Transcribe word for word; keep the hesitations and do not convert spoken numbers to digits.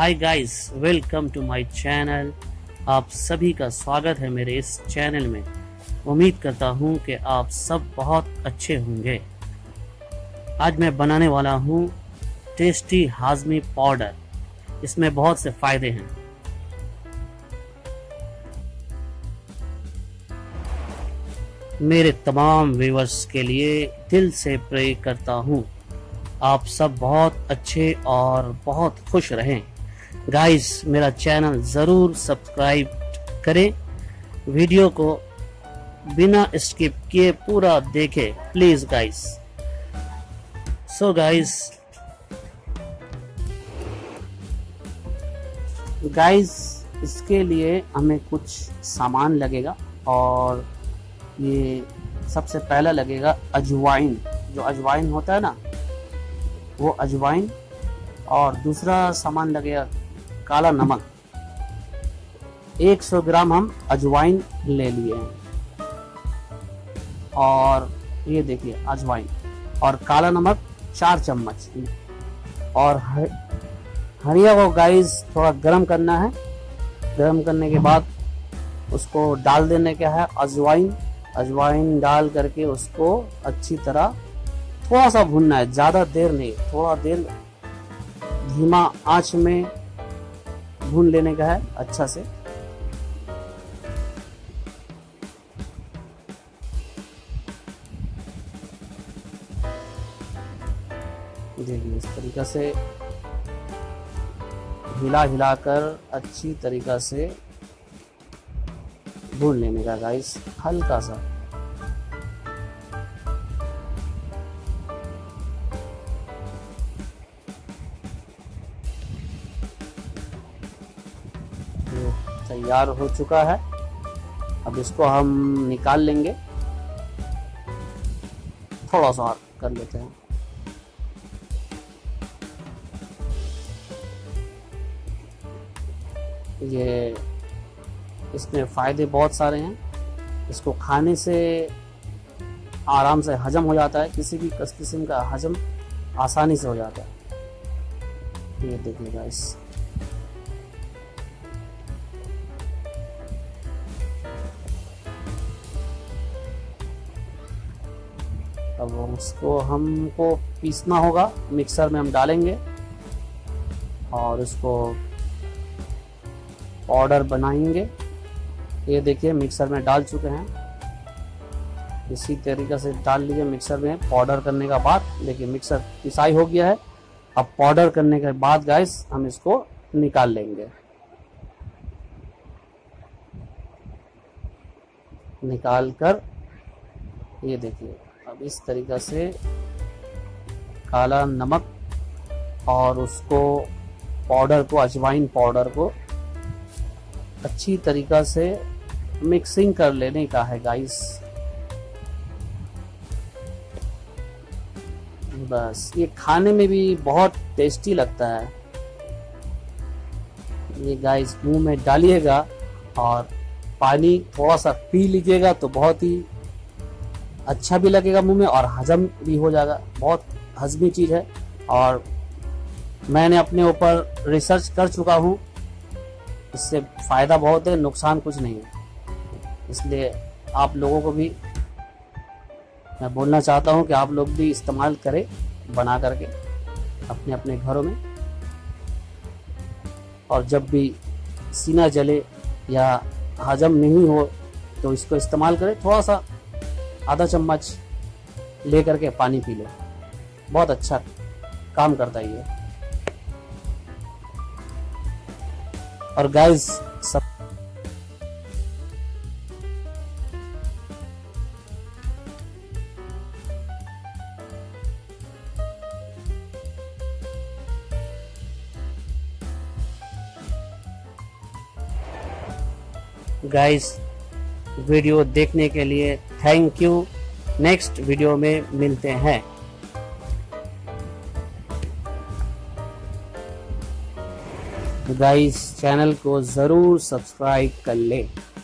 Hi guys, welcome to my channel. आप सभी का स्वागत है मेरे इस चैनल में। उम्मीद करता हूं कि आप सब बहुत अच्छे होंगे। आज मैं बनाने वाला हूं टेस्टी हाजमी पाउडर। इसमें बहुत से फायदे हैं। मेरे तमाम व्यूअर्स के लिए दिल से प्रे करता हूं आप सब बहुत अच्छे और बहुत खुश रहें। गाइस, मेरा चैनल ज़रूर सब्सक्राइब करें, वीडियो को बिना स्किप किए पूरा देखें please guys. So guys guys इसके लिए हमें कुछ सामान लगेगा और ये सबसे पहला लगेगा अजवाइन। जो अजवाइन होता है ना, वो अजवाइन। और दूसरा सामान लगेगा काला नमक। एक सौ ग्राम हम अजवाइन ले लिए हैं, और ये देखिए अजवाइन और काला नमक चार चम्मच। और हरिया को गाइस थोड़ा गर्म करना है। गर्म करने के बाद उसको डाल देने का है अजवाइन। अजवाइन डाल करके उसको अच्छी तरह थोड़ा सा भूनना है, ज़्यादा देर नहीं, थोड़ा देर धीमा आंच में भून लेने का है अच्छा से। देखिए इस तरीका से हिला हिला कर अच्छी तरीका से भून लेने का गाइस, हल्का सा। तैयार हो चुका है, अब इसको हम निकाल लेंगे। थोड़ा सा कर लेते हैं। ये इसमें फायदे बहुत सारे हैं। इसको खाने से आराम से हजम हो जाता है, किसी भी किस्म का हजम आसानी से हो जाता है। ये देखिएगा इस अब उसको हमको पीसना होगा, मिक्सर में हम डालेंगे और उसको पाउडर बनाएंगे। ये देखिए मिक्सर में डाल चुके हैं। इसी तरीके से डाल लीजिए मिक्सर में। पाउडर करने का बाद देखिए मिक्सर पिसाई हो गया है। अब पाउडर करने के बाद गाइस हम इसको निकाल लेंगे। निकाल कर ये देखिए अब इस तरीका से काला नमक और उसको पाउडर को अजवाइन पाउडर को अच्छी तरीका से मिक्सिंग कर लेने का है गाइस। बस ये खाने में भी बहुत टेस्टी लगता है। ये गाइस मुंह में डालिएगा और पानी थोड़ा सा पी लीजिएगा तो बहुत ही अच्छा भी लगेगा मुंह में और हजम भी हो जाएगा। बहुत हजमी चीज़ है और मैंने अपने ऊपर रिसर्च कर चुका हूँ। इससे फ़ायदा बहुत है, नुकसान कुछ नहीं है। इसलिए आप लोगों को भी मैं बोलना चाहता हूँ कि आप लोग भी इस्तेमाल करें बना करके अपने अपने घरों में। और जब भी सीना जले या हजम नहीं हो तो इसको इस्तेमाल करें। थोड़ा सा आधा चम्मच ले करके पानी पी ले, बहुत अच्छा काम करता है ये। और गाइस सब गाइस वीडियो देखने के लिए थैंक यू। नेक्स्ट वीडियो में मिलते हैं। गाइस चैनल को ज़रूर सब्सक्राइब कर लें।